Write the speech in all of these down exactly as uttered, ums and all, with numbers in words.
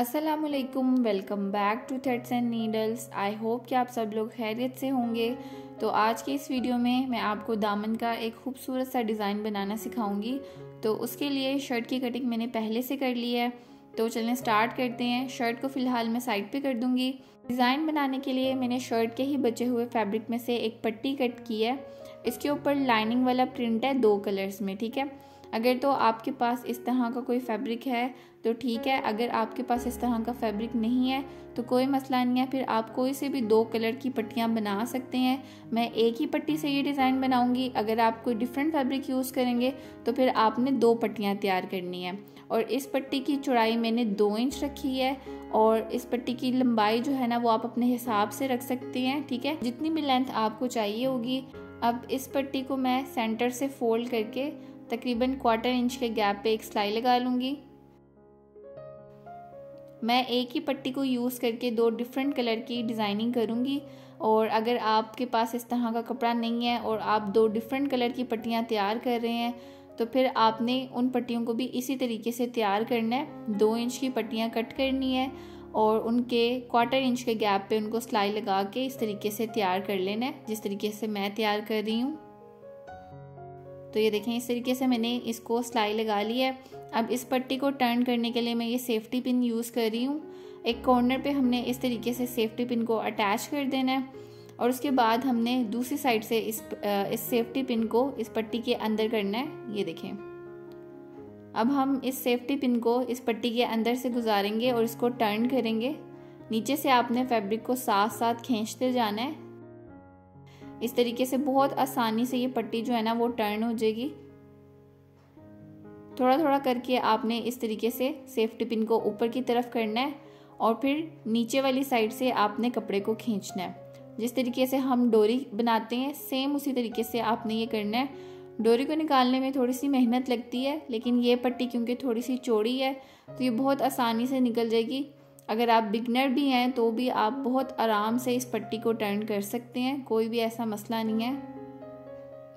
अस्सलामुअलैकुम, welcome back to threads and needles. I hope कि आप सब लोग खैरियत से होंगे। तो आज के इस वीडियो में मैं आपको दामन का एक खूबसूरत सा डिज़ाइन बनाना सिखाऊंगी। तो उसके लिए शर्ट की कटिंग मैंने पहले से कर ली है, तो चलें स्टार्ट करते हैं। शर्ट को फ़िलहाल मैं साइड पे कर दूंगी। डिज़ाइन बनाने के लिए मैंने शर्ट के ही बचे हुए फैब्रिक में से एक पट्टी कट की है। इसके ऊपर लाइनिंग वाला प्रिंट है दो कलर्स में, ठीक है। अगर तो आपके पास इस तरह का कोई फैब्रिक है तो ठीक है, अगर आपके पास इस तरह का फैब्रिक नहीं है तो कोई मसला नहीं है, फिर आप कोई से भी दो कलर की पट्टियां बना सकते हैं। मैं एक ही पट्टी से ये डिज़ाइन बनाऊंगी। अगर आप कोई डिफरेंट फैब्रिक यूज़ करेंगे तो फिर आपने दो पट्टियां तैयार करनी है। और इस पट्टी की चौड़ाई मैंने दो इंच रखी है और इस पट्टी की लंबाई जो है ना वो आप अपने हिसाब से रख सकते हैं, ठीक है, जितनी भी लेंथ आपको चाहिए होगी। अब इस पट्टी को मैं सेंटर से फोल्ड करके तकरीबन क्वार्टर इंच के गैप पे एक सिलाई लगा लूँगी। मैं एक ही पट्टी को यूज़ करके दो डिफरेंट कलर की डिज़ाइनिंग करूँगी। और अगर आपके पास इस तरह का कपड़ा नहीं है और आप दो डिफरेंट कलर की पट्टियाँ तैयार कर रहे हैं तो फिर आपने उन पट्टियों को भी इसी तरीके से तैयार करना है। दो इंच की पट्टियाँ कट करनी है और उनके क्वार्टर इंच के गैप पे उनको सिलाई लगा के इस तरीके से तैयार कर लेना है, जिस तरीके से मैं तैयार कर रही हूँ। तो ये देखें, इस तरीके से मैंने इसको सिलाई लगा ली है। अब इस पट्टी को टर्न करने के लिए मैं ये सेफ्टी पिन यूज़ कर रही हूँ। एक कॉर्नर पे हमने इस तरीके से सेफ्टी पिन को अटैच कर देना है और उसके बाद हमने दूसरी साइड से इस इस सेफ्टी पिन को इस पट्टी के अंदर करना है। ये देखें, अब हम इस सेफ्टी पिन को इस पट्टी के अंदर से गुजारेंगे और इसको टर्न करेंगे। नीचे से आपने फैब्रिक को साथ साथ खींचते जाना है। इस तरीके से बहुत आसानी से ये पट्टी जो है ना वो टर्न हो जाएगी। थोड़ा थोड़ा करके आपने इस तरीके से सेफ्टी पिन को ऊपर की तरफ करना है और फिर नीचे वाली साइड से आपने कपड़े को खींचना है। जिस तरीके से हम डोरी बनाते हैं सेम उसी तरीके से आपने ये करना है। डोरी को निकालने में थोड़ी सी मेहनत लगती है, लेकिन ये पट्टी क्योंकि थोड़ी सी चौड़ी है तो ये बहुत आसानी से निकल जाएगी। अगर आप बिगनर भी हैं तो भी आप बहुत आराम से इस पट्टी को टर्न कर सकते हैं, कोई भी ऐसा मसला नहीं है।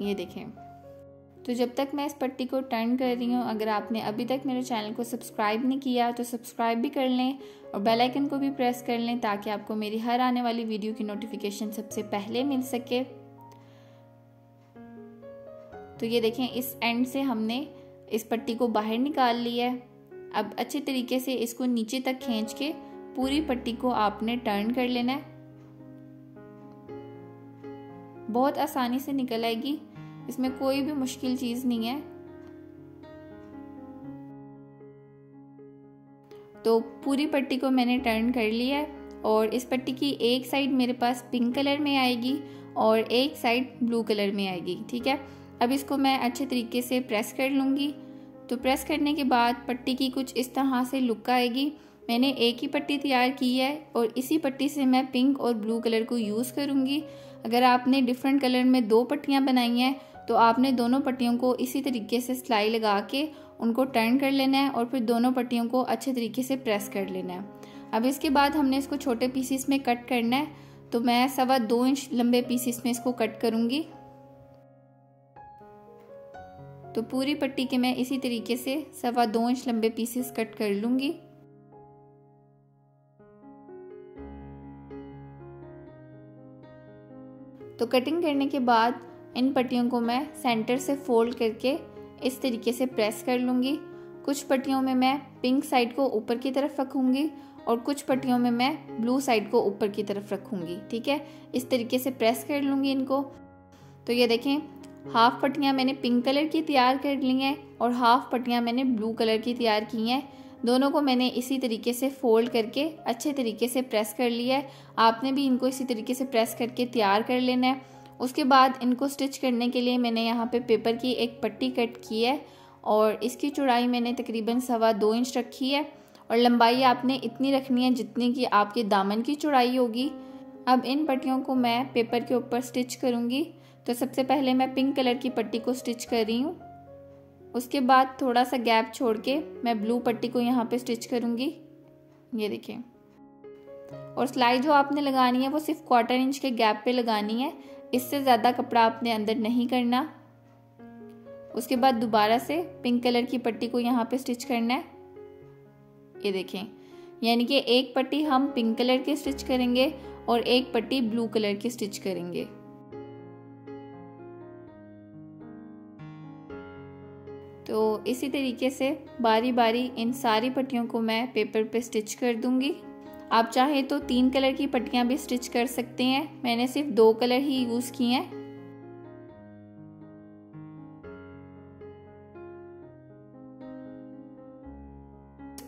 ये देखें, तो जब तक मैं इस पट्टी को टर्न कर रही हूँ, अगर आपने अभी तक मेरे चैनल को सब्सक्राइब नहीं किया तो सब्सक्राइब भी कर लें और बेल आइकन को भी प्रेस कर लें ताकि आपको मेरी हर आने वाली वीडियो की नोटिफिकेशन सबसे पहले मिल सके। तो ये देखें, इस एंड से हमने इस पट्टी को बाहर निकाल ली है। अब अच्छे तरीके से इसको नीचे तक खींच के पूरी पट्टी को आपने टर्न कर लेना है। बहुत आसानी से निकल आएगी, इसमें कोई भी मुश्किल चीज़ नहीं है। तो पूरी पट्टी को मैंने टर्न कर लिया है और इस पट्टी की एक साइड मेरे पास पिंक कलर में आएगी और एक साइड ब्लू कलर में आएगी, ठीक है। अब इसको मैं अच्छे तरीके से प्रेस कर लूँगी। तो प्रेस करने के बाद पट्टी की कुछ इस तरह से लुक आएगी। मैंने एक ही पट्टी तैयार की है और इसी पट्टी से मैं पिंक और ब्लू कलर को यूज़ करूँगी। अगर आपने डिफरेंट कलर में दो पट्टियाँ बनाई हैं तो आपने दोनों पट्टियों को इसी तरीके से सिलाई लगा के उनको टर्न कर लेना है और फिर दोनों पट्टियों को अच्छे तरीके से प्रेस कर लेना है। अब इसके बाद हमने इसको छोटे पीसीस में कट करना है। तो मैं सवा दो इंच लंबे पीसीस में इसको कट करूँगी। तो पूरी पट्टी के मैं इसी तरीके से सवा दो इंच लंबे पीसेस कट कर लूँगी। तो कटिंग करने के बाद इन पट्टियों को मैं सेंटर से फोल्ड करके इस तरीके से प्रेस कर लूँगी। कुछ पट्टियों में मैं पिंक साइड को ऊपर की तरफ रखूँगी और कुछ पट्टियों में मैं ब्लू साइड को ऊपर की तरफ रखूँगी, ठीक है। इस तरीके से प्रेस कर लूँगी इनको। तो ये देखें, हाफ़ पट्टियाँ मैंने पिंक कलर की तैयार कर ली हैं और हाफ़ पट्टियाँ मैंने ब्लू कलर की तैयार की हैं। दोनों को मैंने इसी तरीके से फोल्ड करके अच्छे तरीके से प्रेस कर लिया है। आपने भी इनको इसी तरीके से प्रेस करके तैयार कर लेना है। उसके बाद इनको स्टिच करने के लिए मैंने यहाँ पे पेपर की एक पट्टी कट की है और इसकी चौड़ाई मैंने तकरीबन सवा दो इंच रखी है और लंबाई आपने इतनी रखनी है जितनी कि आपके दामन की चौड़ाई होगी। अब इन पट्टियों को मैं पेपर के ऊपर स्टिच करूँगी। तो सबसे पहले मैं पिंक कलर की पट्टी को स्टिच कर रही हूँ। उसके बाद थोड़ा सा गैप छोड़ के मैं ब्लू पट्टी को यहाँ पे स्टिच करूँगी। ये देखें, और सिलाई जो आपने लगानी है वो सिर्फ क्वार्टर इंच के गैप पे लगानी है, इससे ज़्यादा कपड़ा आपने अंदर नहीं करना। उसके बाद दोबारा से पिंक कलर की पट्टी को यहाँ पे स्टिच करना है। ये देखें, यानी कि एक पट्टी हम पिंक कलर की स्टिच करेंगे और एक पट्टी ब्लू कलर की स्टिच करेंगे। तो इसी तरीके से बारी बारी इन सारी पट्टियों को मैं पेपर पे स्टिच कर दूंगी। आप चाहे तो तीन कलर की पट्टियां भी स्टिच कर सकते हैं, मैंने सिर्फ दो कलर ही यूज़ किए हैं।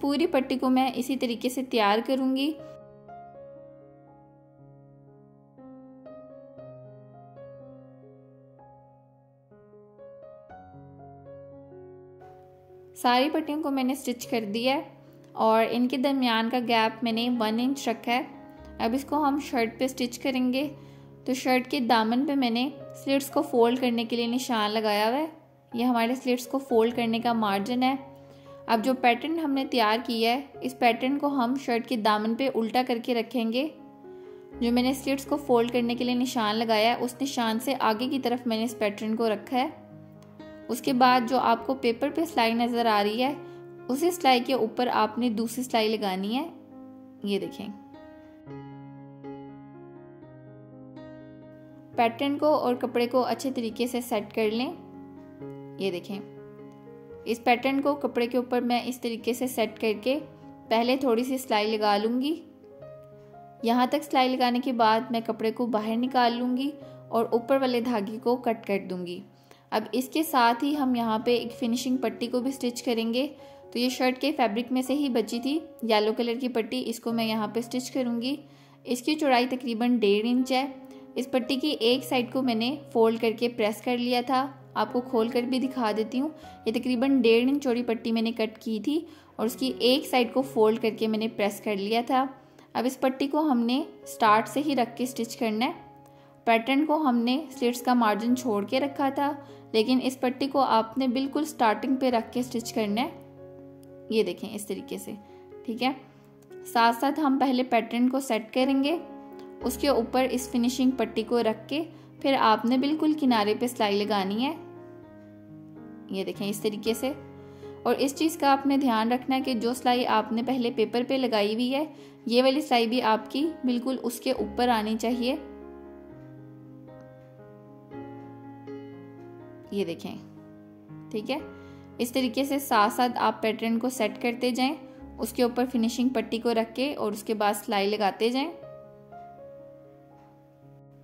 पूरी पट्टी को मैं इसी तरीके से तैयार करूंगी। सारी पट्टियों को मैंने स्टिच कर दिया है और इनके दरमियान का गैप मैंने वन इंच रखा है। अब इसको हम शर्ट पे स्टिच करेंगे। तो शर्ट के दामन पे मैंने स्लिट्स को फ़ोल्ड करने के लिए निशान लगाया हुआ है। यह हमारे स्लिट्स को फ़ोल्ड करने का मार्जिन है। अब जो पैटर्न हमने तैयार किया है, इस पैटर्न को हम शर्ट के दामन पे उल्टा करके रखेंगे। जो मैंने स्लिट्स को फ़ोल्ड करने के लिए निशान लगाया है, उस निशान से आगे की तरफ मैंने इस पैटर्न को रखा है। उसके बाद जो आपको पेपर पे सिलाई नज़र आ रही है, उसी सिलाई के ऊपर आपने दूसरी सिलाई लगानी है। ये देखें, पैटर्न को और कपड़े को अच्छे तरीके से सेट कर लें। ये देखें, इस पैटर्न को कपड़े के ऊपर मैं इस तरीके से सेट करके पहले थोड़ी सी सिलाई लगा लूँगी। यहाँ तक सिलाई लगाने के बाद मैं कपड़े को बाहर निकाल लूँगी और ऊपर वाले धागे को कट कर दूँगी। अब इसके साथ ही हम यहाँ पे एक फिनिशिंग पट्टी को भी स्टिच करेंगे। तो ये शर्ट के फैब्रिक में से ही बची थी येलो कलर की पट्टी, इसको मैं यहाँ पे स्टिच करूँगी। इसकी चौड़ाई तकरीबन डेढ़ इंच है। इस पट्टी की एक साइड को मैंने फोल्ड करके प्रेस कर लिया था, आपको खोल कर भी दिखा देती हूँ। ये तकरीबन डेढ़ इंच चौड़ी पट्टी मैंने कट की थी और उसकी एक साइड को फोल्ड करके मैंने प्रेस कर लिया था। अब इस पट्टी को हमने स्टार्ट से ही रख के स्टिच करना है। पैटर्न को हमने स्लिट्स का मार्जिन छोड़ के रखा था, लेकिन इस पट्टी को आपने बिल्कुल स्टार्टिंग पे रख के स्टिच करना है। ये देखें, इस तरीके से, ठीक है। साथ साथ हम पहले पैटर्न को सेट करेंगे, उसके ऊपर इस फिनिशिंग पट्टी को रख के फिर आपने बिल्कुल किनारे पे सिलाई लगानी है। ये देखें, इस तरीके से। और इस चीज़ का आपने ध्यान रखना है कि जो सिलाई आपने पहले पेपर पे लगाई हुई है, ये वाली सिलाई भी आपकी बिल्कुल उसके ऊपर आनी चाहिए। ये देखें, ठीक है। इस तरीके से साथ साथ आप पैटर्न को सेट करते जाएं, उसके ऊपर फिनिशिंग पट्टी को रख के और उसके बाद सिलाई लगाते जाएं।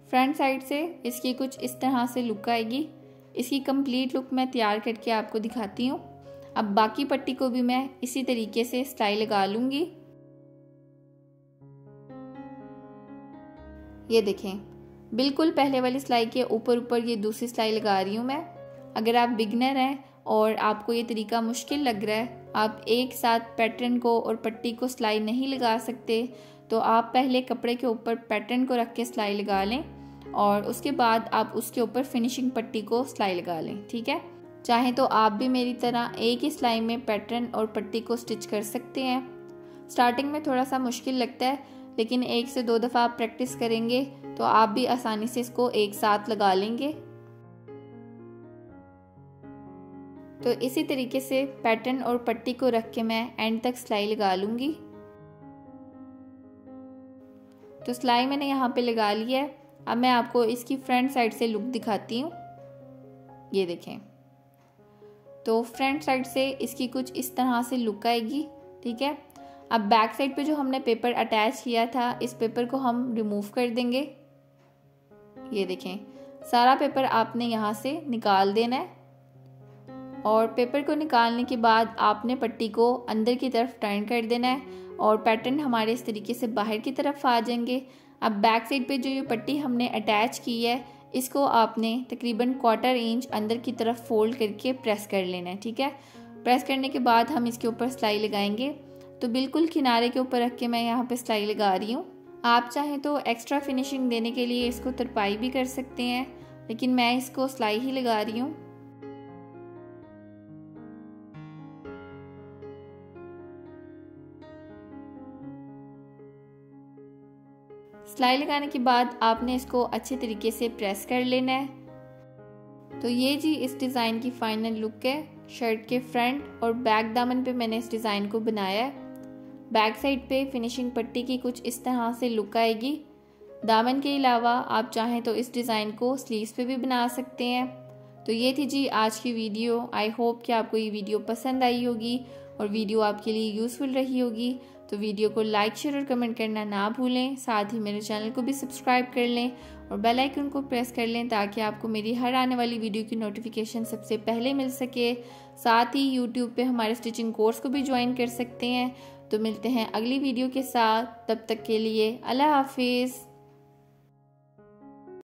फ्रंट साइड से इसकी कुछ इस तरह से लुक आएगी। इसकी कंप्लीट लुक मैं तैयार करके आपको दिखाती हूँ। अब बाकी पट्टी को भी मैं इसी तरीके से सिलाई लगा लूँगी। ये देखें, बिल्कुल पहले वाली सिलाई के ऊपर ऊपर ये दूसरी सिलाई लगा रही हूँ मैं। अगर आप बिगनर हैं और आपको ये तरीका मुश्किल लग रहा है, आप एक साथ पैटर्न को और पट्टी को सिलाई नहीं लगा सकते, तो आप पहले कपड़े के ऊपर पैटर्न को रख के सिलाई लगा लें और उसके बाद आप उसके ऊपर फिनिशिंग पट्टी को सिलाई लगा लें, ठीक है। चाहे तो आप भी मेरी तरह एक ही सिलाई में पैटर्न और पट्टी को स्टिच कर सकते हैं। स्टार्टिंग में थोड़ा सा मुश्किल लगता है, लेकिन एक से दो दफ़ा आप प्रैक्टिस करेंगे तो आप भी आसानी से इसको एक साथ लगा लेंगे। तो इसी तरीके से पैटर्न और पट्टी को रख के मैं एंड तक सिलाई लगा लूँगी। तो सिलाई मैंने यहाँ पे लगा ली है। अब मैं आपको इसकी फ्रंट साइड से लुक दिखाती हूँ। ये देखें, तो फ्रंट साइड से इसकी कुछ इस तरह से लुक आएगी, ठीक है। अब बैक साइड पे जो हमने पेपर अटैच किया था, इस पेपर को हम रिमूव कर देंगे। ये देखें, सारा पेपर आपने यहाँ से निकाल देना है और पेपर को निकालने के बाद आपने पट्टी को अंदर की तरफ टर्न कर देना है और पैटर्न हमारे इस तरीके से बाहर की तरफ आ जाएंगे। अब बैक साइड पे जो ये पट्टी हमने अटैच की है, इसको आपने तकरीबन क्वार्टर इंच अंदर की तरफ फोल्ड करके प्रेस कर लेना है, ठीक है। प्रेस करने के बाद हम इसके ऊपर सिलाई लगाएंगे। तो बिल्कुल किनारे के ऊपर रख के मैं यहाँ पे सिलाई लगा रही हूँ। आप चाहें तो एक्स्ट्रा फिनिशिंग देने के लिए इसको तरपाई भी कर सकते हैं, लेकिन मैं इसको सिलाई ही लगा रही हूँ। सिलाई लगाने के बाद आपने इसको अच्छे तरीके से प्रेस कर लेना है। तो ये जी इस डिज़ाइन की फाइनल लुक है। शर्ट के फ्रंट और बैक दामन पे मैंने इस डिज़ाइन को बनाया है। बैक साइड पे फिनिशिंग पट्टी की कुछ इस तरह से लुक आएगी। दामन के अलावा आप चाहें तो इस डिज़ाइन को स्लीव्स पे भी बना सकते हैं। तो ये थी जी आज की वीडियो। आई होप कि आपको ये वीडियो पसंद आई होगी और वीडियो आपके लिए यूज़फुल रही होगी। तो वीडियो को लाइक शेयर और कमेंट करना ना भूलें। साथ ही मेरे चैनल को भी सब्सक्राइब कर लें और बेल आइकन को प्रेस कर लें ताकि आपको मेरी हर आने वाली वीडियो की नोटिफिकेशन सबसे पहले मिल सके। साथ ही यूट्यूब पे हमारे स्टिचिंग कोर्स को भी ज्वाइन कर सकते हैं। तो मिलते हैं अगली वीडियो के साथ, तब तक के लिए अल्लाह हाफिज़।